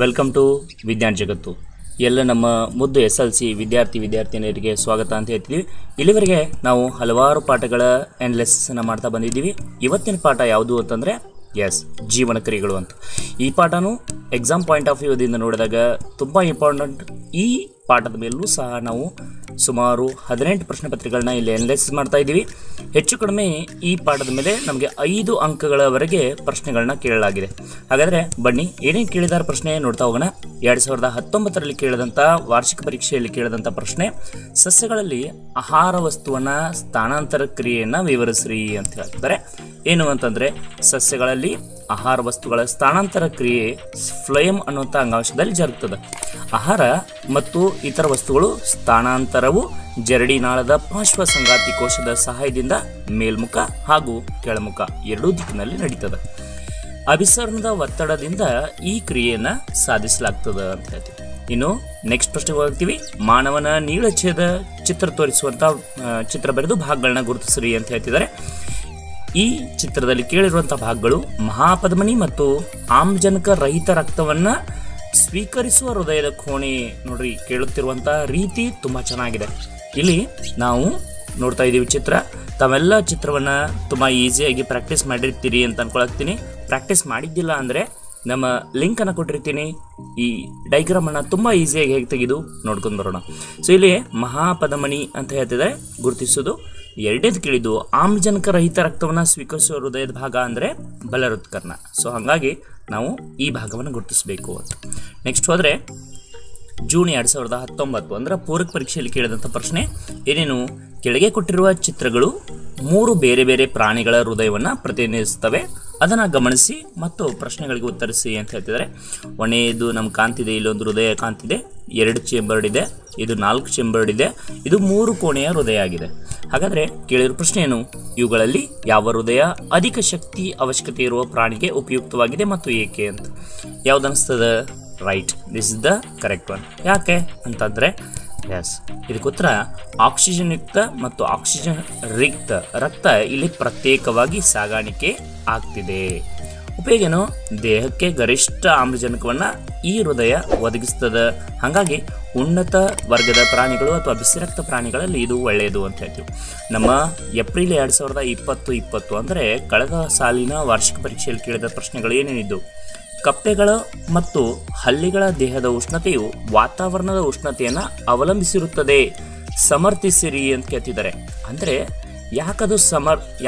Welcome to विज्ञान जगत्तु ಎಲ್ಲ ನಮ್ಮ ಮುದ್ದು ಎಸ್ಎಲ್ಸಿ ವಿದ್ಯಾರ್ಥಿ ವಿದ್ಯಾರ್ಥಿನಿಯರಿಗೆ ಸ್ವಾಗತ ಅಂತ ಹೇಳ್ತೀವಿ। ಇಲ್ಲಿವರೆಗೆ ನಾವು ಹಲವಾರು ಪಾಠಗಳ ಅನಲಿಸಿಸ್ ಅನ್ನು ಮಾಡ್ತಾ ಬಂದಿದ್ದೀವಿ। ಇವತ್ತಿನ ಪಾಠ ಯಾವುದು ಅಂತಂದ್ರೆ ಎಸ್ ಜೀವನ ಕ್ರಿಯೆಗಳು ಅಂತ। ಈ ಪಾಠನು ಎಕ್ಸಾಮ್ ಪಾಯಿಂಟ್ ಆಫ್ ವ್ಯೂ ದಿಂದ ನೋಡಿದಾಗ ತುಂಬಾ ಇಂಪಾರ್ಟೆಂಟ್। ಈ ಪಾಠದ ಮೇಲೂ ಸಹ ನಾವು ಸುಮಾರು 18 ಪ್ರಶ್ನೆ ಪತ್ರಿಕೆಗಳನ್ನು ಇಲ್ಲಿ ಅನಲಿಸಿಸ್ ಮಾಡ್ತಾ ಇದ್ದೀವಿ। ಹೆಚ್ಚು ಕಡಿಮೆ ಈ ಪಾಠದ ಮೇಲೆ ನಮಗೆ 5 ಅಂಕಗಳವರೆಗೆ ಪ್ರಶ್ನೆಗಳನ್ನು ಕೇಳಲಾಗಿದೆ। ಹಾಗಾದ್ರೆ ಬನ್ನಿ ಏನೇನ್ ಕೇಳಿದಾರ ಪ್ರಶ್ನೆ ನೋಡ್ತಾ ಹೋಗೋಣ। 2019 ರಲ್ಲಿ ಕೇಳಿದಂತ ವಾರ್ಷಿಕ ಪರೀಕ್ಷೆಯಲ್ಲಿ ಕೇಳಿದಂತ ಪ್ರಶ್ನೆ, ಸಸ್ಯಗಳಲ್ಲಿ ಆಹಾರ ವಸ್ತುವನ ಸ್ಥಾನಾಂತರ ಕ್ರಿಯೆಯನ್ನು ವಿವರಿಸಿರಿ ಅಂತ ಹೇಳ್ತಾರೆ। ಏನು ಅಂತಂದ್ರೆ ಸಸ್ಯಗಳಲ್ಲಿ ಆಹಾರ ವಸ್ತುಗಳ ಸ್ಥಾನಾಂತರ ಕ್ರಿಯೆ ಫ್ಲೇಮ್ ಅನ್ನುವಂಥ ಅಂಗಾಂಶದಲ್ಲಿ ಜರುಗುತ್ತದೆ। ಆಹಾರ ಮತ್ತು ಇತರ ವಸ್ತುಗಳು ಸ್ಥಾನಾಂತರವು ಜರಡಿನಾಳದ ಪಾರ್ಶ್ವ ಸಂಗಾತಿ ಕೋಶದ ಸಹಾಯದಿಂದ ಮೇಲ್ಮುಖ ಹಾಗೂ ಕೆಳಮುಖ ಎರಡೂ ದಿಕ್ಕಿನಲ್ಲಿ ನಡೀತದೆ। ಅಭಿಸರಣದ ಒತ್ತಡದಿಂದ ಈ ಕ್ರಿಯೆಯನ್ನು ಸಾಧಿಸಲಾಗ್ತದೆ ಅಂತ ಹೇಳ್ತೀವಿ। ಇನ್ನು ನೆಕ್ಸ್ಟ್ ಪ್ರಶ್ನೆಗೆ ಹೋಗ್ತೀವಿ। ಮಾನವನ ನೀಳಛೇದ ಚಿತ್ರ ತೋರಿಸುವಂಥ ಚಿತ್ರ ಬರೆದು ಭಾಗಗಳನ್ನ ಗುರುತಿಸಿರಿ ಅಂತ ಹೇಳ್ತಿದ್ದಾರೆ। ಈ ಚಿತ್ರದಲ್ಲಿ ಕೇಳಿರುವಂಥ ಭಾಗಗಳು ಮಹಾಪದ್ಮನಿ ಮತ್ತು ಆಮ್ಲಜನಕ ರಹಿತ ರಕ್ತವನ್ನು ಸ್ವೀಕರಿಸುವ ಹೃದಯದ ಕೋಣೆ ನೋಡ್ರಿ, ಕೇಳುತ್ತಿರುವಂಥ ರೀತಿ ತುಂಬ ಚೆನ್ನಾಗಿದೆ। ಇಲ್ಲಿ ನಾವು ನೋಡ್ತಾ ಇದ್ದೀವಿ ಚಿತ್ರ। ತಾವೆಲ್ಲ ಚಿತ್ರವನ್ನು ತುಂಬ ಈಸಿಯಾಗಿ ಪ್ರಾಕ್ಟೀಸ್ ಮಾಡಿರ್ತೀರಿ ಅಂತ ಅಂದ್ಕೊಳಕ್ತೀನಿ। ಪ್ರಾಕ್ಟೀಸ್ ಮಾಡಿದ್ದಿಲ್ಲ ಅಂದರೆ ನಮ್ಮ ಲಿಂಕನ್ನು ಕೊಟ್ಟಿರ್ತೀನಿ, ಈ ಡೈಗ್ರಾಮನ್ನು ತುಂಬ ಈಸಿಯಾಗಿ ಹೇಗೆ ತೆಗೆದು ನೋಡ್ಕೊಂಡು ಬರೋಣ। ಸೊ ಇಲ್ಲಿ ಮಹಾಪದ್ಮನಿ ಅಂತ ಹೇಳ್ತಿದ್ದಾರೆ ಗುರುತಿಸೋದು। ಎರಡನೇದು ಕೇಳಿದ್ದು ಆಮ್ಲಜನಕ ರಹಿತ ರಕ್ತವನ್ನು ಸ್ವೀಕರಿಸುವ ಹೃದಯದ ಭಾಗ ಅಂದರೆ ಬಲಹೃತ್ಕರ್ಣ. ಸೊ ಹಾಗಾಗಿ ನಾವು ಈ ಭಾಗವನ್ನು ಗುರುತಿಸಬೇಕು ಅಂತ। ನೆಕ್ಸ್ಟ್ ಹೋದರೆ ಜೂನ್ 2019 ಅಂದರೆ ಪೂರಕ ಪರೀಕ್ಷೆಯಲ್ಲಿ ಕೇಳಿದಂಥ ಪ್ರಶ್ನೆ ಏನೇನು, ಕೆಳಗೆ ಕೊಟ್ಟಿರುವ ಚಿತ್ರಗಳು 3 ಬೇರೆ ಬೇರೆ ಪ್ರಾಣಿಗಳ ಹೃದಯವನ್ನು ಪ್ರತಿನಿಧಿಸುತ್ತವೆ, ಅದನ್ನು ಗಮನಿಸಿ ಮತ್ತು ಪ್ರಶ್ನೆಗಳಿಗೆ ಉತ್ತರಿಸಿ ಅಂತ ಹೇಳ್ತಿದ್ದಾರೆ। ಒಂದೇದು ನಮ್ಮ ಕಾಂತಿದೆ, ಇಲ್ಲೊಂದು ಹೃದಯ ಕಾಂತಿದೆ, 2 ಚೇಂಬರ್ಡ್ ಇದೆ, ಇದು 4 ಚೇಂಬರ್ಡ್ ಇದೆ, ಇದು 3 ಕೋಣೆಯ ಹೃದಯ ಆಗಿದೆ। ಹಾಗಾದರೆ ಕೇಳಿರೋ ಪ್ರಶ್ನೆ ಏನು, ಇವುಗಳಲ್ಲಿ ಯಾವ ಹೃದಯ ಅಧಿಕ ಶಕ್ತಿ ಅವಶ್ಯಕತೆ ಇರುವ ಪ್ರಾಣಿಗೆ ಉಪಯುಕ್ತವಾಗಿದೆ ಮತ್ತು ಏಕೆ ಅಂತ ಯಾವ್ದು ಅನಿಸ್ತದೆ? Right, this is the correct one. ಯಾಕೆ ಅಂತಂದರೆ ಎಸ್ ಇದಕ್ಕೋತ್ರ ಆಕ್ಸಿಜನ್ ಯುಕ್ತ ಮತ್ತು ಆಕ್ಸಿಜನ್ ರಿಕ್ತ ರಕ್ತ ಇಲ್ಲಿ ಪ್ರತ್ಯೇಕವಾಗಿ ಸಾಗಾಣಿಕೆ ಆಗ್ತಿದೆ। ಉಪಯೋಗೇನು? ದೇಹಕ್ಕೆ ಗರಿಷ್ಠ ಆಮ್ಲಜನಕವನ್ನು ಈ ಹೃದಯ ಒದಗಿಸ್ತದೆ, ಹಾಗಾಗಿ ಉನ್ನತ ವರ್ಗದ ಪ್ರಾಣಿಗಳು ಅಥವಾ ಬಿಸಿರಕ್ತ ಪ್ರಾಣಿಗಳಲ್ಲಿ ಇದು ಒಳ್ಳೆಯದು ಅಂತ ಹೇಳ್ತೀವಿ। ನಮ್ಮ ಏಪ್ರಿಲ್ 2020 ಅಂದರೆ ಕಳೆದ ಸಾಲಿನ ವಾರ್ಷಿಕ ಪರೀಕ್ಷೆಯಲ್ಲಿ ಕೇಳಿದ ಪ್ರಶ್ನೆಗಳು ಏನೇನಿದ್ದವು? ಕಪ್ಪೆಗಳ ಮತ್ತು ಹಲ್ಲಿಗಳ ದೇಹದ ಉಷ್ಣತೆಯು ವಾತಾವರಣದ ಉಷ್ಣತೆಯನ್ನು ಅವಲಂಬಿಸಿರುತ್ತದೆ, ಸಮರ್ಥಿಸಿರಿ ಅಂತ ಕೇಳ್ತಿದ್ದಾರೆ। ಅಂದರೆ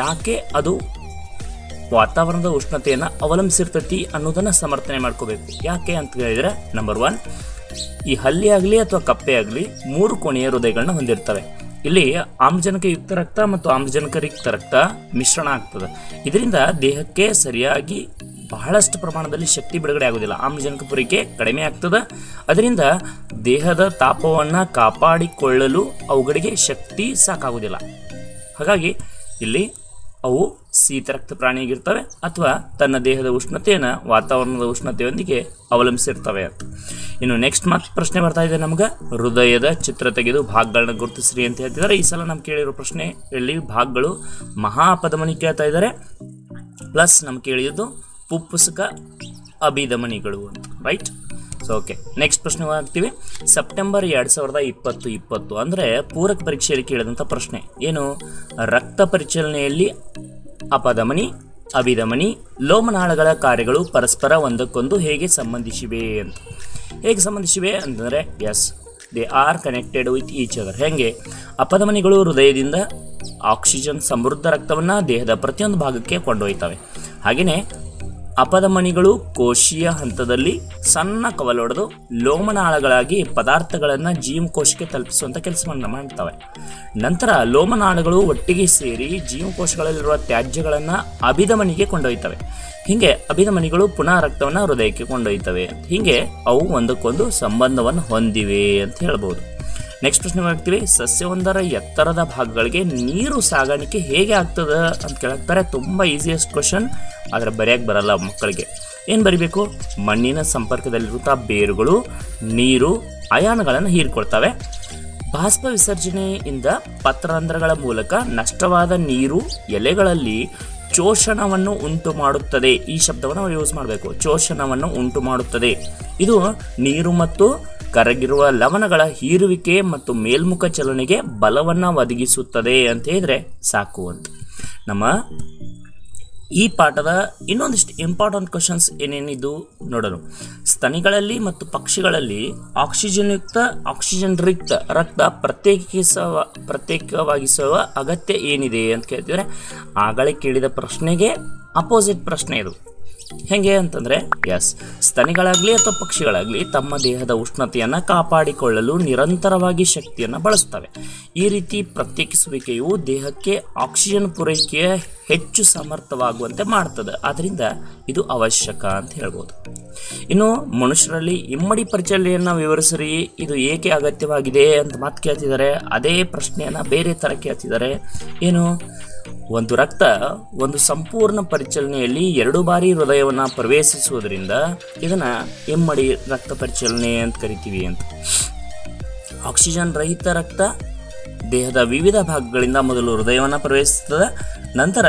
ಯಾಕೆ ಅದು ವಾತಾವರಣದ ಉಷ್ಣತೆಯನ್ನು ಅವಲಂಬಿಸಿರ್ತೈತಿ ಅನ್ನೋದನ್ನು ಸಮರ್ಥನೆ ಮಾಡ್ಕೋಬೇಕು। ಯಾಕೆ ಅಂತ ಹೇಳಿದರೆ ನಂಬರ್ 1, ಈ ಹಲ್ಲಿ ಆಗಲಿ ಅಥವಾ ಕಪ್ಪೆ ಆಗಲಿ 3 ಕೋಣೆಯ ಹೃದಯಗಳನ್ನ ಹೊಂದಿರ್ತವೆ। ಇಲ್ಲಿ ಆಮ್ಲಜನಕ ಯುಕ್ತ ರಕ್ತ ಮತ್ತು ಆಮ್ಲಜನಕ ರಿಕ್ತ ರಕ್ತ ಮಿಶ್ರಣ ಆಗ್ತದೆ, ಇದರಿಂದ ದೇಹಕ್ಕೆ ಸರಿಯಾಗಿ ಬಹಳಷ್ಟು ಪ್ರಮಾಣದಲ್ಲಿ ಶಕ್ತಿ ಬಿಡುಗಡೆ ಆಗೋದಿಲ್ಲ, ಆಮ್ಲಜನಕ ಪೂರೈಕೆ ಕಡಿಮೆ ಆಗ್ತದೆ, ಅದರಿಂದ ದೇಹದ ತಾಪವನ್ನು ಕಾಪಾಡಿಕೊಳ್ಳಲು ಅವುಗಳಿಗೆ ಶಕ್ತಿ ಸಾಕಾಗೋದಿಲ್ಲ, ಹಾಗಾಗಿ ಇಲ್ಲಿ ಅವು ಶೀತ ರಕ್ತ ಪ್ರಾಣಿಯಾಗಿರ್ತವೆ ಅಥವಾ ತನ್ನ ದೇಹದ ಉಷ್ಣತೆಯನ್ನು ವಾತಾವರಣದ ಉಷ್ಣತೆಯೊಂದಿಗೆ ಅವಲಂಬಿಸಿರ್ತವೆ ಅಂತ। ಇನ್ನು ನೆಕ್ಸ್ಟ್ ಪ್ರಶ್ನೆ ಬರ್ತಾ ಇದೆ ನಮ್ಗೆ, ಹೃದಯದ ಚಿತ್ರ ತೆಗೆದು ಭಾಗಗಳನ್ನ ಗುರುತಿಸ್ರಿ ಅಂತ ಹೇಳ್ತಿದ್ದಾರೆ। ಈ ಸಲ ನಮ್ಗೆ ಕೇಳಿರೋ ಪ್ರಶ್ನೆಯಲ್ಲಿ ಭಾಗಗಳು ಮಹಾಪಧಮನಿ ಕೇಳ್ತಾ ಇದ್ದಾರೆ, ಪ್ಲಸ್ ನಮ್ಗೆ ಕೇಳಿದ್ದು ಪುಪ್ಪುಸಕ ಅಭಿಧಮನಿಗಳು ಅಂತ, ರೈಟ್? ಸೊ ಓಕೆ, ನೆಕ್ಸ್ಟ್ ಪ್ರಶ್ನೆ ಆಗ್ತೀವಿ। ಸೆಪ್ಟೆಂಬರ್ 2020 ಅಂದರೆ ಪೂರಕ ಪರೀಕ್ಷೆಯಲ್ಲಿ ಕೇಳಿದಂಥ ಪ್ರಶ್ನೆ ಏನು, ರಕ್ತ ಪರಿಚಲನೆಯಲ್ಲಿ ಅಪಧಮನಿ ಅಭಿಧಮನಿ ಲೋಮನಾಳಗಳ ಕಾರ್ಯಗಳು ಪರಸ್ಪರ ಒಂದಕ್ಕೊಂದು ಹೇಗೆ ಸಂಬಂಧಿಸಿವೆ ಅಂತ। ಹೇಗೆ ಸಂಬಂಧಿಸಿವೆ ಅಂತಂದರೆ as they are connected with each other. ಹೇಗೆ ಅಪಧಮನಿಗಳು ಹೃದಯದಿಂದ ಆಕ್ಸಿಜನ್ ಸಮೃದ್ಧ ರಕ್ತವನ್ನು ದೇಹದ ಪ್ರತಿಯೊಂದು ಭಾಗಕ್ಕೆ ಕೊಂಡೊಯ್ತವೆ, ಹಾಗೆಯೇ ಅಪಧಮನಿಗಳು ಕೋಶೀಯ ಹಂತದಲ್ಲಿ ಸಣ್ಣ ಕವಲೊಡೆದು ಲೋಮನಾಳಗಳಾಗಿ ಪದಾರ್ಥಗಳನ್ನು ಜೀವಕೋಶಕ್ಕೆ ತಲುಪಿಸುವಂಥ ಕೆಲಸವನ್ನು ಮಾಡ್ತವೆ, ನಂತರ ಲೋಮನಾಳಗಳು ಒಟ್ಟಿಗೆ ಸೇರಿ ಜೀವಕೋಶಗಳಲ್ಲಿರುವ ತ್ಯಾಜ್ಯಗಳನ್ನು ಅಭಿಧಮನಿಗೆ ಕೊಂಡೊಯ್ತವೆ, ಹೀಗೆ ಅಭಿಧಮನಿಗಳು ಪುನಃ ರಕ್ತವನ್ನು ಹೃದಯಕ್ಕೆ ಕೊಂಡೊಯ್ತವೆ, ಹೀಗೆ ಅವು ಒಂದಕ್ಕೊಂದು ಸಂಬಂಧವನ್ನು ಹೊಂದಿವೆ ಅಂತ ಹೇಳ್ಬೋದು। ನೆಕ್ಸ್ಟ್ ಪ್ರಶ್ನೆ ಮಾಡ್ತೀವಿ, ಸಸ್ಯವೊಂದರ ಎತ್ತರದ ಭಾಗಗಳಿಗೆ ನೀರು ಸಾಗಾಣಿಕೆ ಹೇಗೆ ಆಗ್ತದೆ ಅಂತ ಕೇಳ್ತಾರೆ, ತುಂಬ ಈಸಿಯೆಸ್ಟ್ ಕ್ವಶನ್, ಆದರೆ ಬರೆಯಕ್ಕೆ ಬರಲ್ಲ ಮಕ್ಕಳಿಗೆ। ಏನು ಬರಿಬೇಕು? ಮಣ್ಣಿನ ಸಂಪರ್ಕದಲ್ಲಿರುವಂಥ ಬೇರುಗಳು ನೀರು ಅಯಾನುಗಳನ್ನು ಹೀರಿಕೊಳ್ತವೆ, ಬಾಷ್ಪ ವಿಸರ್ಜನೆಯಿಂದ ಪತ್ರಂಧ್ರಗಳ ಮೂಲಕ ನಷ್ಟವಾದ ನೀರು ಎಲೆಗಳಲ್ಲಿ ಶೋಷಣವನ್ನು ಉಂಟು ಮಾಡುತ್ತದೆ। ಈ ಶಬ್ದವನ್ನು ನಾವು ಯೂಸ್ ಮಾಡಬೇಕು, ಶೋಷಣವನ್ನು ಉಂಟು ಮಾಡುತ್ತದೆ। ಇದು ನೀರು ಮತ್ತು ಕರಗಿರುವ ಲವಣಗಳ ಹೀರುವಿಕೆ ಮತ್ತು ಮೇಲ್ಮುಖ ಚಲನೆಗೆ ಬಲವನ್ನು ಒದಗಿಸುತ್ತದೆ ಅಂತ ಹೇಳಿದ್ರೆ ಸಾಕು ಅಂತ. ನಮ್ಮ ಈ ಪಾಠದ ಇನ್ನೊಂದಿಷ್ಟು ಇಂಪಾರ್ಟೆಂಟ್ ಕ್ವಶನ್ಸ್ ಏನೇನಿದ್ದು ನೋಡೋಣ. ಸ್ತನಿಗಳಲ್ಲಿ ಮತ್ತು ಪಕ್ಷಿಗಳಲ್ಲಿ ಆಕ್ಸಿಜನ್ಯುಕ್ತ ರಕ್ತ ಪ್ರತ್ಯೇಕವಾಗಿಸುವ ಅಗತ್ಯ ಏನಿದೆ ಅಂತ ಕೇಳ್ತಿದ್ರೆ, ಆಗಲೇ ಕೇಳಿದ ಪ್ರಶ್ನೆಗೆ ಅಪೋಸಿಟ್ ಪ್ರಶ್ನೆ ಇದು. ಹೇಗೆ ಅಂತಂದರೆ, ಸ್ತನಿಗಳಾಗಲಿ ಅಥವಾ ಪಕ್ಷಿಗಳಾಗಲಿ ತಮ್ಮ ದೇಹದ ಉಷ್ಣತೆಯನ್ನು ಕಾಪಾಡಿಕೊಳ್ಳಲು ನಿರಂತರವಾಗಿ ಶಕ್ತಿಯನ್ನು ಬಳಸ್ತವೆ. ಈ ರೀತಿ ಪ್ರತ್ಯೇಕಿಸುವಿಕೆಯು ದೇಹಕ್ಕೆ ಆಕ್ಸಿಜನ್ ಪೂರೈಕೆಯ ಹೆಚ್ಚು ಸಮರ್ಥವಾಗುವಂತೆ ಮಾಡ್ತದೆ. ಆದ್ದರಿಂದ ಇದು ಅವಶ್ಯಕ ಅಂತ ಹೇಳ್ಬೋದು. ಇನ್ನು ಮನುಷ್ಯರಲ್ಲಿ ಇಮ್ಮಡಿ ಪರಿಚಲನೆಯನ್ನು ವಿವರಿಸಿರಿ, ಇದು ಏಕೆ ಅಗತ್ಯವಾಗಿದೆ ಅಂತ ಮಾತು ಕೇಳ್ತಿದ್ದಾರೆ. ಅದೇ ಪ್ರಶ್ನೆಯನ್ನು ಬೇರೆ ಥರ ಕೇಳ್ತಿದ್ದಾರೆ. ಏನು, ಒಂದು ರಕ್ತ ಒಂದು ಸಂಪೂರ್ಣ ಪರಿಚಲನೆಯಲ್ಲಿ 2 ಬಾರಿ ಹೃದಯವನ್ನು ಪ್ರವೇಶಿಸುವುದರಿಂದ ಇದನ್ನು ಇಮ್ಮಡಿ ರಕ್ತ ಪರಿಚಲನೆ ಅಂತ ಕರಿತೀವಿ ಅಂತ. ಆಕ್ಸಿಜನ್ ರಹಿತ ರಕ್ತ ದೇಹದ ವಿವಿಧ ಭಾಗಗಳಿಂದ ಮೊದಲು ಹೃದಯವನ್ನು ಪ್ರವೇಶಿಸುತ್ತದೆ, ನಂತರ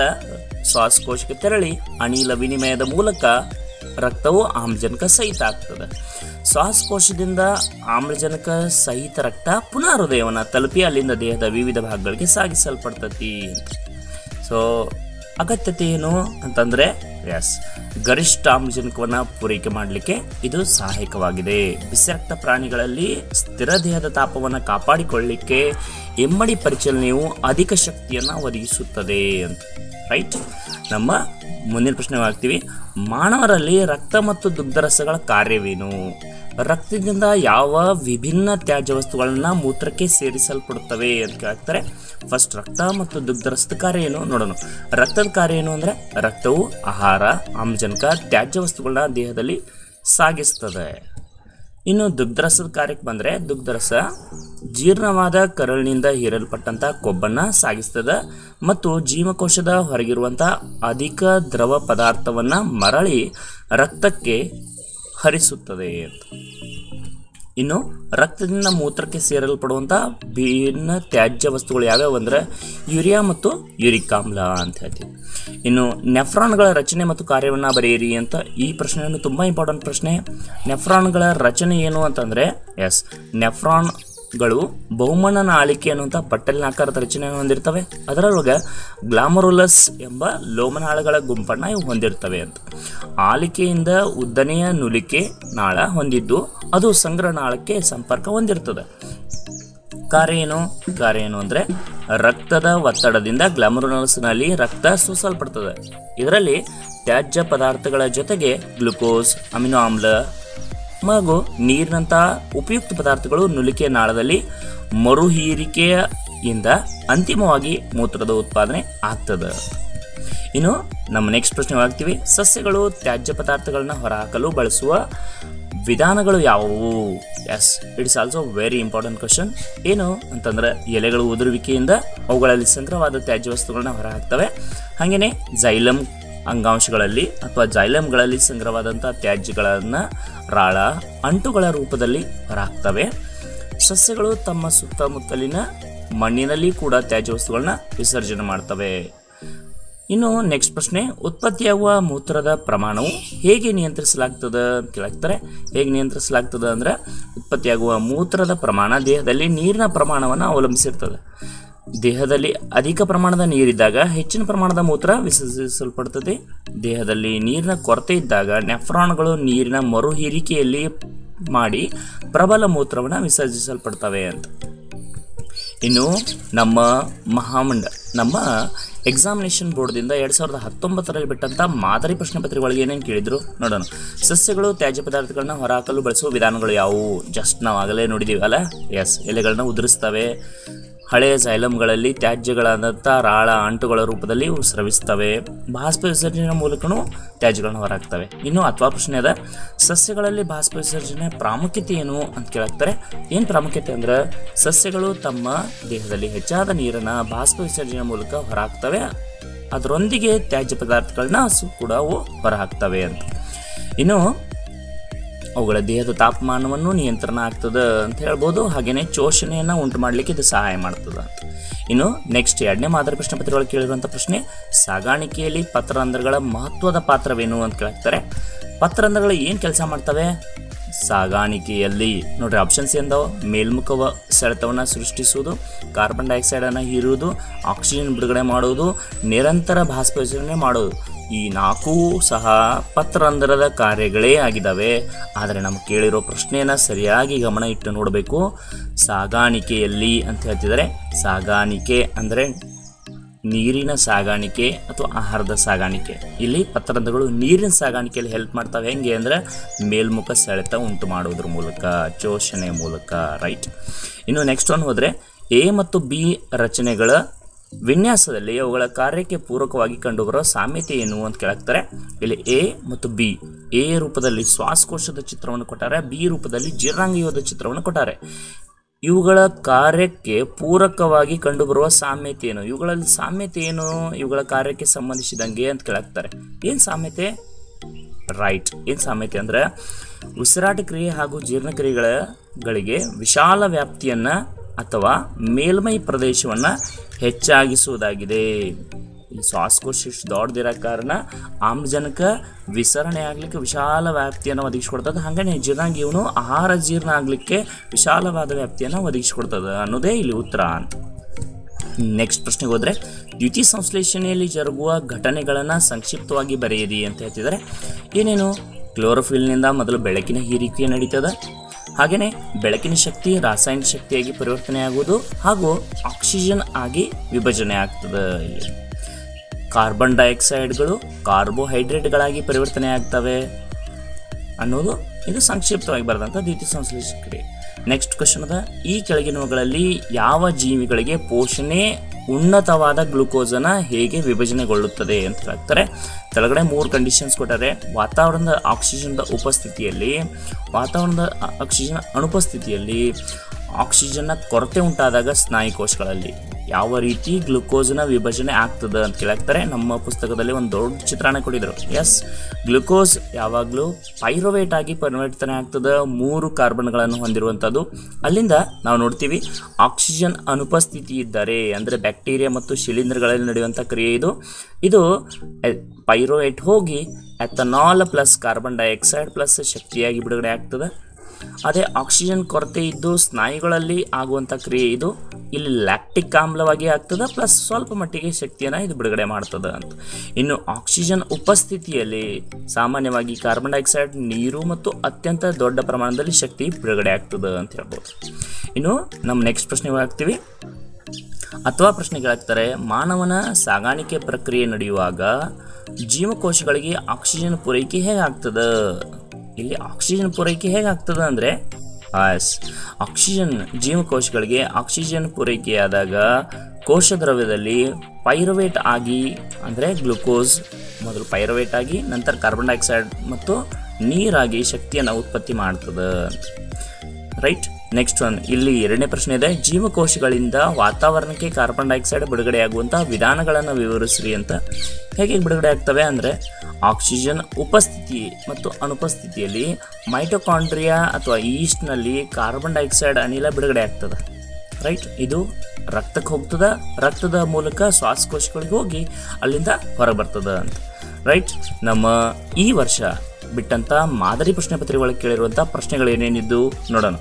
ಶ್ವಾಸಕೋಶಕ್ಕೆ ತೆರಳಿ ಅನಿಲ ವಿನಿಮಯದ ಮೂಲಕ ರಕ್ತವು ಆಮ್ಲಜನಕ ಸಹಿತ ಆಗ್ತದೆ. ಶ್ವಾಸಕೋಶದಿಂದ ಆಮ್ಲಜನಕ ಸಹಿತ ರಕ್ತ ಪುನಃ ಹೃದಯವನ್ನು ತಲುಪಿ ಅಲ್ಲಿಂದ ದೇಹದ ವಿವಿಧ ಭಾಗಗಳಿಗೆ ಸಾಗಿಸಲ್ಪಡ್ತತಿ. ಸೊ ಅಗತ್ಯತೆ ಏನು ಅಂತಂದರೆ, ಗರಿಷ್ಠ ಆಮ್ಲಜನಕವನ್ನು ಪೂರೈಕೆ ಮಾಡಲಿಕ್ಕೆ ಇದು ಸಹಾಯಕವಾಗಿದೆ. ಬಿಸಿರಕ್ತ ಪ್ರಾಣಿಗಳಲ್ಲಿ ಸ್ಥಿರ ದೇಹದ ತಾಪವನ್ನು ಕಾಪಾಡಿಕೊಳ್ಳಲಿಕ್ಕೆ ಇಮ್ಮಡಿ ಪರಿಚಲನೆಯು ಅಧಿಕ ಶಕ್ತಿಯನ್ನು ಒದಗಿಸುತ್ತದೆ ಅಂತ. ರೈಟ್, ನಮ್ಮ ಮುಂದಿನ ಪ್ರಶ್ನೆ ಆಗ್ತೀವಿ. ಮಾನವರಲ್ಲಿ ರಕ್ತ ಮತ್ತು ದುಗ್ಧರಸಗಳ ಕಾರ್ಯವೇನು? ರಕ್ತದಿಂದ ಯಾವ ವಿಭಿನ್ನ ತ್ಯಾಜ್ಯ ವಸ್ತುಗಳನ್ನು ಮೂತ್ರಕ್ಕೆ ಸೇರಿಸಲ್ಪಡುತ್ತವೆ ಅಂತ ಕೇಳ್ತಾರೆ. ಫಸ್ಟ್ ರಕ್ತ ಮತ್ತು ದುಗ್ಧರಸದ ಕಾರ್ಯ ಏನು ನೋಡೋಣ. ರಕ್ತದ ಕಾರ್ಯ ಏನು ಅಂದರೆ, ರಕ್ತವು ಆಹಾರ, ಆಮ್ಲಜನಕ, ತ್ಯಾಜ್ಯ ವಸ್ತುಗಳನ್ನ ದೇಹದಲ್ಲಿ ಸಾಗಿಸ್ತದೆ. ಇನ್ನು ದುಗ್ಧರಸದ ಕಾರ್ಯಕ್ಕೆ ಬಂದರೆ, ದುಗ್ಧರಸ ಜೀರ್ಣವಾದ ಕರಳಿನಿಂದ ಹೀರಲ್ಪಟ್ಟಂಥ ಕೊಬ್ಬನ್ನು ಸಾಗಿಸ್ತದೆ ಮತ್ತು ಜೀವಕೋಶದ ಹೊರಗಿರುವಂಥ ಅಧಿಕ ದ್ರವ ಪದಾರ್ಥವನ್ನು ಮರಳಿ ರಕ್ತಕ್ಕೆ ಹರಿಸುತ್ತದೆ ಅಂತ. ಇನ್ನು ರಕ್ತದಿಂದ ಮೂತ್ರಕ್ಕೆ ಸೇರಲ್ಪಡುವಂಥ ಭಿನ್ನ ತ್ಯಾಜ್ಯ ವಸ್ತುಗಳು ಯಾವ್ಯಾವು ಅಂದರೆ, ಯೂರಿಯಾ ಮತ್ತು ಯೂರಿಕ್ ಆಮ್ಲ ಅಂತ ಹೇಳ್ತೀವಿ. ಇನ್ನು ನೆಫ್ರಾನ್ಗಳ ರಚನೆ ಮತ್ತು ಕಾರ್ಯವನ್ನು ಬರೆಯಿರಿ ಅಂತ. ಈ ಪ್ರಶ್ನೆಯನ್ನು ತುಂಬ ಇಂಪಾರ್ಟೆಂಟ್ ಪ್ರಶ್ನೆ. ನೆಫ್ರಾನ್ಗಳ ರಚನೆ ಏನು ಅಂತಂದರೆ, ನೆಫ್ರಾನ್ಗಳು ಬಹುಮಣ್ಣ ನಾಳಿಕೆ ಅನ್ನುವಂಥ ಬಟ್ಟಲಿನಾಕಾರದ ರಚನೆಯನ್ನು ಹೊಂದಿರ್ತವೆ. ಅದರೊಳಗೆ ಗ್ಲಾಮರುಲಸ್ ಎಂಬ ಲೋಮನಾಳಗಳ ಗುಂಪನ್ನು ಇವು ಹೊಂದಿರ್ತವೆ ಅಂತ. ಆಲಿಕೆಯಿಂದ ಉದ್ದನೆಯ ನುಲಿಕೆ ನಾಳ ಹೊಂದಿದ್ದು ಅದು ಸಂಗ್ರಹನಾಳಕ್ಕೆ ಸಂಪರ್ಕ ಹೊಂದಿರ್ತದೆ. ಕಾರ್ಯ ಏನು ಅಂದರೆ, ರಕ್ತದ ಒತ್ತಡದಿಂದ ಗ್ಲಾಮರುಲಸ್ನಲ್ಲಿ ರಕ್ತ ಸೂಸಲ್ಪಡ್ತದೆ. ಇದರಲ್ಲಿ ತ್ಯಾಜ್ಯ ಪದಾರ್ಥಗಳ ಜೊತೆಗೆ ಗ್ಲುಕೋಸ್, ಅಮಿನೋ ಆಮ್ಲ ಹಾಗೂ ನೀರಿನಂತಹ ಉಪಯುಕ್ತ ಪದಾರ್ಥಗಳು ನುಲಿಕೆ ನಾಳದಲ್ಲಿ ಮರುಹೀರಿಕೆಯಿಂದ ಅಂತಿಮವಾಗಿ ಮೂತ್ರದ ಉತ್ಪಾದನೆ ಆಗ್ತದೆ. ಇನ್ನು ನಮ್ಮ ನೆಕ್ಸ್ಟ್ ಪ್ರಶ್ನೆ ಆಗ್ತೀವಿ. ಸಸ್ಯಗಳು ತ್ಯಾಜ್ಯ ಪದಾರ್ಥಗಳನ್ನ ಹೊರಹಾಕಲು ಬಳಸುವ ವಿಧಾನಗಳು ಯಾವುವು? It's also very important question. ಏನು ಅಂತಂದರೆ, ಎಲೆಗಳು ಉದುರುವಿಕೆಯಿಂದ ಅವುಗಳಲ್ಲಿ ಸಂಗ್ರಹವಾದ ತ್ಯಾಜ್ಯ ವಸ್ತುಗಳನ್ನ ಹೊರಹಾಕ್ತವೆ. ಹಾಗೆಯೇ ಜೈಲಮ್ ಅಂಗಾಂಶಗಳಲ್ಲಿ ಅಥವಾ ಜೈಲಮ್ಗಳಲ್ಲಿ ಸಂಗ್ರಹವಾದಂಥ ತ್ಯಾಜ್ಯಗಳನ್ನು ರಾಳ ಅಂಟುಗಳ ರೂಪದಲ್ಲಿ ಹೊರಹಾಕ್ತವೆ. ಸಸ್ಯಗಳು ತಮ್ಮ ಸುತ್ತಮುತ್ತಲಿನ ಮಣ್ಣಿನಲ್ಲಿ ಕೂಡ ತ್ಯಾಜ್ಯ ವಸ್ತುಗಳನ್ನ ವಿಸರ್ಜನೆ ಮಾಡ್ತವೆ. ಇನ್ನು ನೆಕ್ಸ್ಟ್ ಪ್ರಶ್ನೆ, ಉತ್ಪತ್ತಿಯಾಗುವ ಮೂತ್ರದ ಪ್ರಮಾಣವು ಹೇಗೆ ನಿಯಂತ್ರಿಸಲಾಗ್ತದೆ ಅಂತ ಕೇಳ್ತಾರೆ. ಹೇಗೆ ನಿಯಂತ್ರಿಸಲಾಗ್ತದೆ ಅಂದರೆ, ಉತ್ಪತ್ತಿಯಾಗುವ ಮೂತ್ರದ ಪ್ರಮಾಣ ದೇಹದಲ್ಲಿ ನೀರಿನ ಪ್ರಮಾಣವನ್ನು ಅವಲಂಬಿಸಿರ್ತದೆ. ದೇಹದಲ್ಲಿ ಅಧಿಕ ಪ್ರಮಾಣದ ನೀರಿದ್ದಾಗ ಹೆಚ್ಚಿನ ಪ್ರಮಾಣದ ಮೂತ್ರ ವಿಸರ್ಜಿಸಲ್ಪಡ್ತದೆ. ದೇಹದಲ್ಲಿ ನೀರಿನ ಕೊರತೆ ಇದ್ದಾಗ ನೆಫ್ರಾನ್ಗಳು ನೀರಿನ ಮರುಹೀರಿಕೆಯಲ್ಲಿ ಮಾಡಿ ಪ್ರಬಲ ಮೂತ್ರವನ್ನು ವಿಸರ್ಜಿಸಲ್ಪಡ್ತವೆ ಅಂತ. ಇನ್ನು ನಮ್ಮ ಎಕ್ಸಾಮಿನೇಷನ್ ಬೋರ್ಡ್ದಿಂದ 2019ರಲ್ಲಿ ಬಿಟ್ಟಂಥ ಮಾದರಿ ಪ್ರಶ್ನೆ ಪತ್ರಿಕೆಗಳಿಗೆ ಏನೇನು ಕೇಳಿದ್ರು ನೋಡೋಣ. ಸಸ್ಯಗಳು ತ್ಯಾಜ್ಯ ಪದಾರ್ಥಗಳನ್ನ ಹೊರಹಾಕಲು ಬಳಸುವ ವಿಧಾನಗಳು ಯಾವುವು? ಜಸ್ಟ್ ನಾವು ಆಗಲೇ ನೋಡಿದ್ದೀವಲ್ಲ. ಎಲೆಗಳನ್ನ ಉದುರಿಸ್ತವೆ. ಹಳೆಯ ಜೈಲಮ್ಗಳಲ್ಲಿ ತ್ಯಾಜ್ಯಗಳಾದಂಥ ರಾಳ ಅಂಟುಗಳ ರೂಪದಲ್ಲಿ ಸ್ರವಿಸ್ತವೆ. ಬಾಷ್ಪ ವಿಸರ್ಜನೆ ಮೂಲಕನೂ ತ್ಯಾಜ್ಯಗಳನ್ನು ಹೊರಹಾಕ್ತವೆ. ಇನ್ನು ಅಥವಾ ಪ್ರಶ್ನೆ ಅದ, ಸಸ್ಯಗಳಲ್ಲಿ ಬಾಷ್ಪ ವಿಸರ್ಜನೆ ಪ್ರಾಮುಖ್ಯತೆ ಏನು ಅಂತ ಕೇಳಾಕ್ತಾರೆ. ಏನು ಪ್ರಾಮುಖ್ಯತೆ ಅಂದರೆ, ಸಸ್ಯಗಳು ತಮ್ಮ ದೇಹದಲ್ಲಿ ಹೆಚ್ಚಾದ ನೀರನ್ನು ಬಾಷ್ಪ ವಿಸರ್ಜನೆ ಮೂಲಕ ಹೊರಹಾಕ್ತವೆ. ಅದರೊಂದಿಗೆ ತ್ಯಾಜ್ಯ ಪದಾರ್ಥಗಳನ್ನ ಕೂಡ ಅವು ಹೊರಹಾಕ್ತವೆ ಅಂತ. ಇನ್ನು ಅವುಗಳ ದೇಹದ ತಾಪಮಾನವನ್ನು ನಿಯಂತ್ರಣ ಆಗ್ತದೆ ಅಂತ ಹೇಳ್ಬೋದು. ಹಾಗೆಯೇ ಶೋಷಣೆಯನ್ನು ಉಂಟು ಮಾಡಲಿಕ್ಕೆ ಇದು ಸಹಾಯ ಮಾಡ್ತದೆ. ಇನ್ನು ನೆಕ್ಸ್ಟ್ ಎರಡನೇ ಮಾದರಿ ಪ್ರಶ್ನೆ ಪತ್ರದಲ್ಲಿ ಕೇಳಿರುವಂತ ಪ್ರಶ್ನೆ ಸಾಗಾಣಿಕೆಯಲ್ಲಿ ಪತ್ರರಂಧ್ರಗಳ ಮಹತ್ವದ ಪಾತ್ರವೇನು ಅಂತ ಕೇಳ್ತಾರೆ ಪತ್ರರಂಧ್ರಗಳು ಏನು ಕೆಲಸ ಮಾಡುತ್ತವೆ ಸಾಗಾಣಿಕೆಯಲ್ಲಿ ನೋಡಿ ಆಪ್ಷನ್ಸ್ ಏನದೋ ಮೇಲ್ಮುಖವ ಸೆಳೆತವನ್ನು ಸೃಷ್ಟಿಸುವುದು ಕಾರ್ಬನ್ ಡೈಆಕ್ಸೈಡ್ ಅನ್ನು ಹೀರುವುದು ಆಕ್ಸಿಜನ್ ಬಿಡುಗಡೆ ಮಾಡುವುದು ನಿರಂತರ ಬಾಷ್ಪೀಕರಣ ಮಾಡುವುದು ಈ ನಾಲ್ಕು ಸಹ ಪತ್ರರಂಧ್ರದ ಕಾರ್ಯಗಳೇ ಆಗಿದವೆ ಆದರೆ ನಮಗೆ ಕೇಳಿರೋ ಪ್ರಶ್ನೆಯನ್ನು ಸರಿಯಾಗಿ ಗಮನ ಇಟ್ಟು ನೋಡಬೇಕು ಸಾಗಾಣಿಕೆಯಲ್ಲಿ ಅಂತ ಹೇಳ್ತಿದ್ದಾರೆ ಸಾಗಾಣಿಕೆ ಅಂದರೆ ನೀರಿನ ಸಾಗಾಣಿಕೆ ಅಥವಾ ಆಹಾರದ ಸಾಗಾಣಿಕೆ ಇಲ್ಲಿ ಪತ್ರರಂಧ್ರಗಳು ನೀರಿನ ಸಾಗಾಣಿಕೆಯಲ್ಲಿ ಹೆಲ್ಪ್ ಮಾಡ್ತವೆ ಹೇಗೆ ಅಂದ್ರೆ ಮೇಲ್ಮುಖ ಸೆಳೆತ ಉಂಟು ಮಾಡೋದ್ರ ಮೂಲಕ ಚೋಷಣೆ ಮೂಲಕ ರೈಟ್ ಇನ್ನು ನೆಕ್ಸ್ಟ್ ಒನ್ ಹೋದರೆ ಎ ಮತ್ತು ಬಿ ರಚನೆಗಳ ವಿನ್ಯಾಸದಲ್ಲಿ ಅವುಗಳ ಕಾರ್ಯಕ್ಕೆ ಪೂರಕವಾಗಿ ಕಂಡುಬರುವ ಸಾಮ್ಯತೆ ಏನು ಅಂತ ಕೇಳ್ತಾರೆ ಇಲ್ಲಿ ಎ ಮತ್ತು ಬಿ ಎ ರೂಪದಲ್ಲಿ ಶ್ವಾಸಕೋಶದ ಚಿತ್ರವನ್ನು ಕೊಟ್ಟಾರೆ ಬಿ ರೂಪದಲ್ಲಿ ಜೀರ್ಣಾಂಗದ ಚಿತ್ರವನ್ನು ಕೊಟ್ಟಾರೆ ಇವುಗಳ ಕಾರ್ಯಕ್ಕೆ ಪೂರಕವಾಗಿ ಕಂಡುಬರುವ ಸಾಮ್ಯತೆ ಏನು ಇವುಗಳಲ್ಲಿ ಸಾಮ್ಯತೆ ಏನು ಇವುಗಳ ಕಾರ್ಯಕ್ಕೆ ಸಂಬಂಧಿಸಿದಂಗೆ ಅಂತ ಕೇಳ್ತಾರೆ ಏನು ಸಾಮ್ಯತೆ ರೈಟ್ ಏನು ಸಾಮ್ಯತೆ ಅಂದ್ರೆ ಉಸಿರಾಟ ಕ್ರಿಯೆ ಹಾಗೂ ಜೀರ್ಣಕ್ರಿಯೆಗಳಿಗೆ ವಿಶಾಲ ವ್ಯಾಪ್ತಿಯನ್ನು ಅಥವಾ ಮೇಲ್ಮೈ ಪ್ರದೇಶವನ್ನು ಹೆಚ್ಚಾಗಿಸುವುದಾಗಿದೆ ಶ್ವಾಸಕೋಶ ದೊಡ್ಡದಿರೋ ಕಾರಣ ಆಮ್ಲಜನಕ ವಿಸರಣೆ ಆಗಲಿಕ್ಕೆ ವಿಶಾಲ ವ್ಯಾಪ್ತಿಯನ್ನು ಒದಗಿಸಿಕೊಡ್ತದೆ ಹಾಗೆ ಜೀರ್ಣಾಂಗೀಯನು ಆಹಾರ ಜೀರ್ಣ ಆಗಲಿಕ್ಕೆ ವಿಶಾಲವಾದ ವ್ಯಾಪ್ತಿಯನ್ನು ಒದಗಿಸಿಕೊಡ್ತದೆ ಅನ್ನೋದೇ ಇಲ್ಲಿ ಉತ್ತರ ಅಂತ ನೆಕ್ಸ್ಟ್ ಪ್ರಶ್ನೆಗೆ ಹೋದರೆ ದ್ಯುತಿ ಸಂಶ್ಲೇಷಣೆಯಲ್ಲಿ ಜರುಗುವ ಘಟನೆಗಳನ್ನು ಸಂಕ್ಷಿಪ್ತವಾಗಿ ಬರೆಯಿರಿ ಅಂತ ಹೇಳ್ತಿದ್ದಾರೆ ಏನೇನು ಕ್ಲೋರೋಫಿಲ್ನಿಂದ ಮೊದಲು ಬೆಳಕಿನ ಹೀರಿಕೆ ನಡೀತದೆ ಹಾಗೆಯೇ ಬೆಳಕಿನ ಶಕ್ತಿ ರಾಸಾಯನಿಕ ಶಕ್ತಿಯಾಗಿ ಪರಿವರ್ತನೆ ಆಗುವುದು ಹಾಗೂ ಆಕ್ಸಿಜನ್ ಆಗಿ ವಿಭಜನೆ ಆಗ್ತದೆ ಕಾರ್ಬನ್ ಡೈಆಕ್ಸೈಡ್ಗಳು ಕಾರ್ಬೋಹೈಡ್ರೇಟ್ಗಳಾಗಿ ಪರಿವರ್ತನೆ ಆಗ್ತವೆ ಅನ್ನೋದು ಇದು ಸಂಕ್ಷಿಪ್ತವಾಗಿ ಬರೆದಂಥ ದ್ಯುತಿ ಸಂಶ್ಲೇಷಣ ಕ್ರಿಯೆ ನೆಕ್ಸ್ಟ್ ಕ್ವಶನ್ ಅದ ಈ ಕೆಳಗಿನವುಗಳಲ್ಲಿ ಯಾವ ಜೀವಿಗಳಿಗೆ ಪೋಷಣೆ ಉನ್ನತವಾದ ಗ್ಲುಕೋಸನ್ನು ಹೇಗೆ ವಿಭಜನೆಗೊಳ್ಳುತ್ತದೆ ಅಂತ ಹೇಳ್ತಾರೆ ಕೆಳಗಡೆ ಮೂರು ಕಂಡೀಷನ್ಸ್ ಕೊಟ್ಟರೆ ವಾತಾವರಣದ ಆಕ್ಸಿಜನ್ದ ಉಪಸ್ಥಿತಿಯಲ್ಲಿ ವಾತಾವರಣದ ಆಕ್ಸಿಜನ್ ಅನುಪಸ್ಥಿತಿಯಲ್ಲಿ ಆಕ್ಸಿಜನ್ನ ಕೊರತೆ ಉಂಟಾದಾಗ ಸ್ನಾಯು ಕೋಶಗಳಲ್ಲಿ ಯಾವ ರೀತಿ ಗ್ಲುಕೋಸ್ನ ವಿಭಜನೆ ಆಗ್ತದೆ ಅಂತ ಕೇಳ್ತಾರೆ ನಮ್ಮ ಪುಸ್ತಕದಲ್ಲಿ ಒಂದು ದೊಡ್ಡ ಚಿತ್ರಣ ಕೊಟ್ಟಿದ್ರು ಎಸ್ ಗ್ಲುಕೋಸ್ ಯಾವಾಗಲೂ ಪೈರೋವೇಟ್ ಆಗಿ ಪರಿವರ್ತನೆ ಆಗ್ತದೆ ಮೂರು ಕಾರ್ಬನ್ಗಳನ್ನು ಹೊಂದಿರುವಂಥದ್ದು ಅಲ್ಲಿಂದ ನಾವು ನೋಡ್ತೀವಿ ಆಕ್ಸಿಜನ್ ಅನುಪಸ್ಥಿತಿ ಇದ್ದರೆ ಅಂದರೆ ಬ್ಯಾಕ್ಟೀರಿಯಾ ಮತ್ತು ಶಿಲೀಂಧ್ರಗಳಲ್ಲಿ ನಡೆಯುವಂಥ ಕ್ರಿಯೆ ಇದು ಇದು ಪೈರೋವೇಟ್ ಹೋಗಿ ethanol plus carbon dioxide plus ಶಕ್ತಿಯಾಗಿ ಬಿಡುಗಡೆ ಆಗ್ತದೆ ಅದೇ ಆಕ್ಸಿಜನ್ ಕೊರತೆ ಇದ್ದು ಸ್ನಾಯುಗಳಲ್ಲಿ ಆಗುವಂಥ ಕ್ರಿಯೆ ಇದು ಇಲ್ಲಿ ಲ್ಯಾಕ್ಟಿಕ್ ಆಮ್ಲವಾಗಿ ಆಗ್ತದೆ ಪ್ಲಸ್ ಸ್ವಲ್ಪ ಮಟ್ಟಿಗೆ ಶಕ್ತಿಯನ್ನು ಇದು ಬಿಡುಗಡೆ ಮಾಡ್ತದೆ ಅಂತ ಇನ್ನು ಆಕ್ಸಿಜನ್ ಉಪಸ್ಥಿತಿಯಲ್ಲಿ ಸಾಮಾನ್ಯವಾಗಿ ಕಾರ್ಬನ್ ಡೈಆಕ್ಸೈಡ್ ನೀರು ಮತ್ತು ಅತ್ಯಂತ ದೊಡ್ಡ ಪ್ರಮಾಣದಲ್ಲಿ ಶಕ್ತಿ ಬಿಡುಗಡೆ ಆಗ್ತದೆ ಅಂತ ಹೇಳ್ಬೋದು ಇನ್ನು ನಮ್ಮ ನೆಕ್ಸ್ಟ್ ಪ್ರಶ್ನೆಗೆ ಹಾಕ್ತೀವಿ ಅಥವಾ ಪ್ರಶ್ನೆಗಳಾಗ್ತಾರೆ ಮಾನವನ ಸಾಗಾಣಿಕೆ ಪ್ರಕ್ರಿಯೆ ನಡೆಯುವಾಗ ಜೀವಕೋಶಗಳಿಗೆ ಆಕ್ಸಿಜನ್ ಪೂರೈಕೆ ಹೇಗಾಗ್ತದೆ ಇಲ್ಲಿ ಆಕ್ಸಿಜನ್ ಪೂರೈಕೆ ಹೇಗಾಗ್ತದೆ ಅಂದರೆ ಆಕ್ಸಿಜನ್ ಜೀವಕೋಶಗಳಿಗೆ ಆಕ್ಸಿಜನ್ ಪೂರೈಕೆಯಾದಾಗ ಕೋಶ ದ್ರವ್ಯದಲ್ಲಿ ಪೈರೋವೇಟ್ ಆಗಿ ಅಂದರೆ ಗ್ಲುಕೋಸ್ ಮೊದಲು ಪೈರೋವೇಟ್ ಆಗಿ ನಂತರ ಕಾರ್ಬನ್ ಡೈಆಕ್ಸೈಡ್ ಮತ್ತು ನೀರಾಗಿ ಶಕ್ತಿಯನ್ನು ಉತ್ಪತ್ತಿ ಮಾಡ್ತದೆ ರೈಟ್ ನೆಕ್ಸ್ಟ್ ಒನ್ ಇಲ್ಲಿ ಎರಡನೇ ಪ್ರಶ್ನೆ ಇದೆ ಜೀವಕೋಶಗಳಿಂದ ವಾತಾವರಣಕ್ಕೆ ಕಾರ್ಬನ್ ಡೈಆಕ್ಸೈಡ್ ಬಿಡುಗಡೆಯಾಗುವಂಥ ವಿಧಾನಗಳನ್ನು ವಿವರಿಸ್ರಿ ಅಂತ ಹೇಗೆ ಬಿಡುಗಡೆ ಆಗ್ತವೆ ಅಂದರೆ ಆಕ್ಸಿಜನ್ ಉಪಸ್ಥಿತಿ ಮತ್ತು ಅನುಪಸ್ಥಿತಿಯಲ್ಲಿ ಮೈಟೊಕಾಂಡ್ರಿಯಾ ಅಥವಾ ಈಸ್ಟ್ನಲ್ಲಿ ಕಾರ್ಬನ್ ಡೈಆಕ್ಸೈಡ್ ಅನಿಲ ಬಿಡುಗಡೆ ಆಗ್ತದೆ ರೈಟ್ ಇದು ರಕ್ತಕ್ಕೆ ಹೋಗ್ತದೆ ರಕ್ತದ ಮೂಲಕ ಶ್ವಾಸಕೋಶಗಳಿಗೆ ಹೋಗಿ ಅಲ್ಲಿಂದ ಹೊರಬರ್ತದೆ ಅಂತ ರೈಟ್ ನಮ್ಮ ಈ ವರ್ಷ ಬಿಟ್ಟಂಥ ಮಾದರಿ ಪ್ರಶ್ನೆ ಪತ್ರಿಕೆಗಳು ಕೇಳಿರುವಂಥ ಪ್ರಶ್ನೆಗಳು ಏನೇನಿದ್ದು ನೋಡೋಣ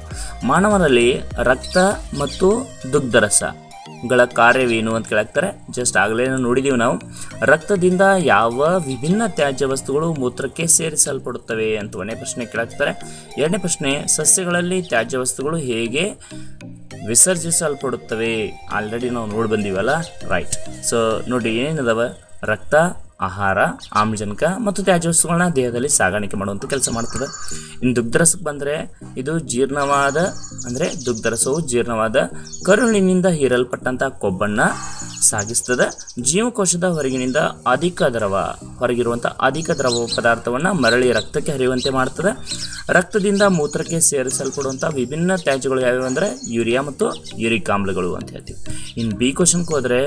ಮಾನವನಲ್ಲಿ ರಕ್ತ ಮತ್ತು ದುಗ್ಧರಸಗಳ ಕಾರ್ಯವೇನು ಅಂತ ಕೇಳ್ತಾರೆ ಜಸ್ಟ್ ಆಗಲೇ ನೋಡಿದ್ದೀವಿ ನಾವು ರಕ್ತದಿಂದ ಯಾವ ವಿಭಿನ್ನ ತ್ಯಾಜ್ಯ ವಸ್ತುಗಳು ಮೂತ್ರಕ್ಕೆ ಸೇರಿಸಲ್ಪಡುತ್ತವೆ ಅಂತ ಒಂದನೇ ಪ್ರಶ್ನೆ ಕೇಳ್ತಾರೆ ಎರಡನೇ ಪ್ರಶ್ನೆ ಸಸ್ಯಗಳಲ್ಲಿ ತ್ಯಾಜ್ಯ ವಸ್ತುಗಳು ಹೇಗೆ ವಿಸರ್ಜಿಸಲ್ಪಡುತ್ತವೆ ಆಲ್ರೆಡಿ ನಾವು ನೋಡಿ ಬಂದೀವಲ್ಲ ರೈಟ್ ಸೊ ನೋಡಿ ಏನೇನಿದಾವೆ ರಕ್ತ ಆಹಾರ ಆಮ್ಲಜನಕ ಮತ್ತು ತ್ಯಾಜ್ಯ ವಸ್ತುಗಳನ್ನ ದೇಹದಲ್ಲಿ ಸಾಗಾಣಿಕೆ ಮಾಡುವಂಥ ಕೆಲಸ ಮಾಡ್ತದೆ ಇನ್ನು ದುಗ್ಧರಸಕ್ಕೆ ಬಂದರೆ ಇದು ಜೀರ್ಣವಾದ ಅಂದರೆ ದುಗ್ಧರಸವು ಜೀರ್ಣವಾದ ಕರುಳಿನಿಂದ ಹೀರಲ್ಪಟ್ಟಂಥ ಕೊಬ್ಬನ್ನು ಸಾಗಿಸ್ತದೆ ಜೀವಕೋಶದ ಹೊರಗಿನಿಂದ ಹೊರಗಿರುವಂಥ ಅಧಿಕ ದ್ರವ ಪದಾರ್ಥವನ್ನು ಮರಳಿ ರಕ್ತಕ್ಕೆ ಹರಿಯುವಂತೆ ಮಾಡ್ತದೆ ರಕ್ತದಿಂದ ಮೂತ್ರಕ್ಕೆ ಸೇರಿಸಲ್ಪಡುವಂಥ ವಿಭಿನ್ನ ತ್ಯಾಜ್ಯಗಳು ಯಾವ್ಯಾವು ಅಂದರೆ ಯೂರಿಯಾ ಮತ್ತು ಯೂರಿಕ್ ಆಮ್ಲಗಳು ಅಂತ ಹೇಳ್ತೀವಿ ಇನ್ನು ಬಿ ಕ್ವಶನ್ಗೆ ಹೋದರೆ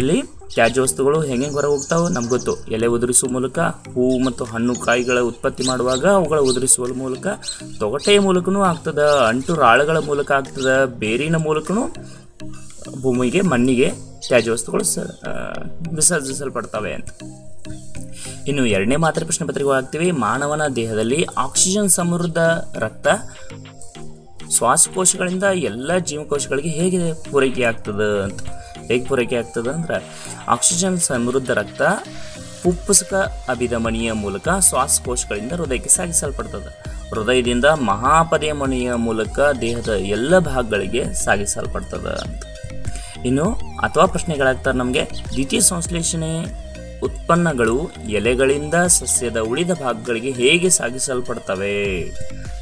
ಇಲ್ಲಿ ತ್ಯಾಜ್ಯ ವಸ್ತುಗಳು ಹೆಂಗೆ ಹೊರಗೆ ಹೋಗ್ತಾವೆ ನಮ್ಗೆ ಗೊತ್ತು ಎಲೆ ಉದುರಿಸುವ ಮೂಲಕ ಹೂವು ಮತ್ತು ಹಣ್ಣು ಕಾಯಿಗಳ ಉತ್ಪತ್ತಿ ಮಾಡುವಾಗ ಅವುಗಳ ಉದುರಿಸುವ ಮೂಲಕ ತೊಗಟೆಯ ಮೂಲಕನೂ ಆಗ್ತದೆ ಅಂಟು ರಾಳುಗಳ ಮೂಲಕ ಆಗ್ತದೆ ಬೇರಿನ ಮೂಲಕನೂ ಭೂಮಿಗೆ ಮಣ್ಣಿಗೆ ತ್ಯಾಜ್ಯ ವಸ್ತುಗಳು ವಿಸರ್ಜಿಸಲ್ಪಡುತ್ತವೆ ಅಂತ. ಇನ್ನು ಎರಡನೇ ಮಾತ್ರ ಪ್ರಶ್ನೆ ಪತ್ರಿಕೆಗೆ ಹೋಗ್ತೀವಿ. ಮಾನವನ ದೇಹದಲ್ಲಿ ಆಕ್ಸಿಜನ್ ಸಮೃದ್ಧ ರಕ್ತ ಶ್ವಾಸಕೋಶಗಳಿಂದ ಎಲ್ಲ ಜೀವಕೋಶಗಳಿಗೆ ಹೇಗೆ ಪೂರೈಕೆಯಾಗ್ತದೆ ಅಂತ. ಹೇಗೆ ಪೂರೈಕೆಯಾಗ್ತದೆ ಅಂದ್ರೆ ಆಕ್ಸಿಜನ್ ಸಮೃದ್ಧ ರಕ್ತ ಪುಪ್ಪುಸಕ ಅಭಿಧಮನಿಯ ಮೂಲಕ ಶ್ವಾಸಕೋಶಗಳಿಂದ ಹೃದಯಕ್ಕೆ ಸಾಗಿಸಲ್ಪಡ್ತದೆ. ಹೃದಯದಿಂದ ಮಹಾಪಧಮನಿಯ ಮೂಲಕ ದೇಹದ ಎಲ್ಲ ಭಾಗಗಳಿಗೆ ಸಾಗಿಸಲ್ಪಡ್ತದೆ ಅಂತ. ಇನ್ನು ಅಥವಾ ಪ್ರಶ್ನೆಗಳಾಗ್ತಾರೆ ನಮಗೆ. ದ್ವಿತೀಯ ಸಂಶ್ಲೇಷಣೆ ಉತ್ಪನ್ನಗಳು ಎಲೆಗಳಿಂದ ಸಸ್ಯದ ಉಳಿದ ಭಾಗಗಳಿಗೆ ಹೇಗೆ ಸಾಗಿಸಲ್ಪಡ್ತವೆ?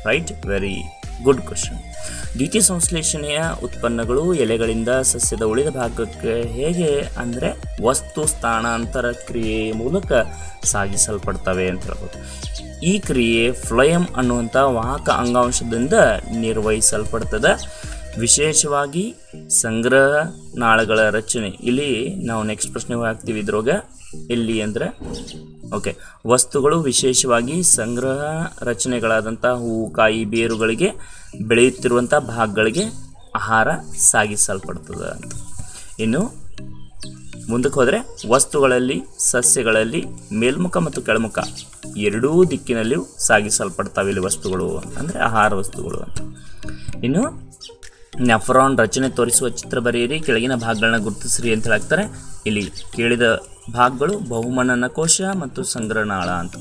Right, very good question. ದ್ವಿತೀಯ ಸಂಶ್ಲೇಷಣೆಯ ಉತ್ಪನ್ನಗಳು ಎಲೆಗಳಿಂದ ಸಸ್ಯದ ಉಳಿದ ಭಾಗಕ್ಕೆ ಹೇಗೆ ಅಂದರೆ ವಸ್ತು ಸ್ಥಾನಾಂತರ ಕ್ರಿಯೆ ಮೂಲಕ ಸಾಗಿಸಲ್ಪಡ್ತವೆ ಅಂತ ಹೇಳ್ಬೋದು. ಈ ಕ್ರಿಯೆ ಫ್ಲಯಮ್ ಅನ್ನುವಂಥ ವಾಹಕ ಅಂಗಾಂಶದಿಂದ ನಿರ್ವಹಿಸಲ್ಪಡ್ತದೆ. ವಿಶೇಷವಾಗಿ ಸಂಗ್ರಹ ನಾಳಗಳ ರಚನೆ. ಇಲ್ಲಿ ನಾವು ನೆಕ್ಸ್ಟ್ ಪ್ರಶ್ನೆ ಹಾಕ್ತೀವಿ ಇದ್ರೋಗ. ಇಲ್ಲಿ ಅಂದರೆ ಓಕೆ, ವಸ್ತುಗಳು ವಿಶೇಷವಾಗಿ ಸಂಗ್ರಹ ರಚನೆಗಳಾದಂಥ ಹೂವು, ಕಾಯಿ, ಬೇರುಗಳಿಗೆ ಬೆಳೆಯುತ್ತಿರುವಂಥ ಭಾಗಗಳಿಗೆ ಆಹಾರ ಸಾಗಿಸಲ್ಪಡ್ತದೆ ಅಂತ. ಇನ್ನು ಮುಂದಕ್ಕೆ ಹೋದರೆ ವಸ್ತುಗಳಲ್ಲಿ ಸಸ್ಯಗಳಲ್ಲಿ ಮೇಲ್ಮುಖ ಮತ್ತು ಕೆಳಮುಖ ಎರಡೂ ದಿಕ್ಕಿನಲ್ಲಿ ಸಾಗಿಸಲ್ಪಡ್ತಾವೆ ಇಲ್ಲಿ ವಸ್ತುಗಳು ಅಂದರೆ ಆಹಾರ ವಸ್ತುಗಳು ಅಂತ. ಇನ್ನು ನೆಫ್ರಾನ್ ರಚನೆ ತೋರಿಸುವ ಚಿತ್ರ ಬರೆಯಿರಿ, ಕೆಳಗಿನ ಭಾಗಗಳನ್ನ ಗುರುತಿಸ್ರಿ ಅಂತ ಹೇಳ್ತಾರೆ. ಇಲ್ಲಿ ಕೇಳಿದ ಭಾಗಗಳು ಬಹುಮನನ ಕೋಶ ಮತ್ತು ಸಂಗ್ರಹನಾಳ ಅಂತ.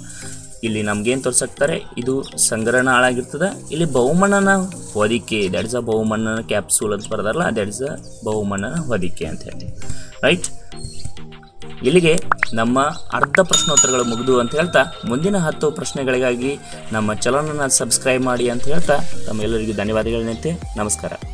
ಇಲ್ಲಿ ನಮಗೇನು ತೋರಿಸ್ತಾರೆ, ಇದು ಸಂಗ್ರಹನಾಳ ಆಗಿರ್ತದೆ. ಇಲ್ಲಿ ಬಹುಮನನ ಹೊದಿಕೆ, ದ್ಯಾಟ್ ಇಸ್ ಅ ಬಹುಮನನ ಕ್ಯಾಪ್ಸೂಲ್ ಅಂತ ಬರ್ದಾರಲ್ಲ, ದ್ಯಾಟ್ ಇಸ್ ಅ ಬಹುಮನನ ಹೊದಿಕೆ ಅಂತ ಹೇಳ್ತೀವಿ. ರೈಟ್, ಇಲ್ಲಿಗೆ ನಮ್ಮ ಅರ್ಧ ಪ್ರಶ್ನೋತ್ತರಗಳು ಮುಗಿದು ಅಂತ ಹೇಳ್ತಾ, ಮುಂದಿನ 10 ಪ್ರಶ್ನೆಗಳಿಗಾಗಿ ನಮ್ಮ ಚಾನಲನ್ನು ಸಬ್ಸ್ಕ್ರೈಬ್ ಮಾಡಿ ಅಂತ ಹೇಳ್ತಾ ತಮ್ಮೆಲ್ಲರಿಗೂ ಧನ್ಯವಾದಗಳನ್ನಂತೆ. ನಮಸ್ಕಾರ.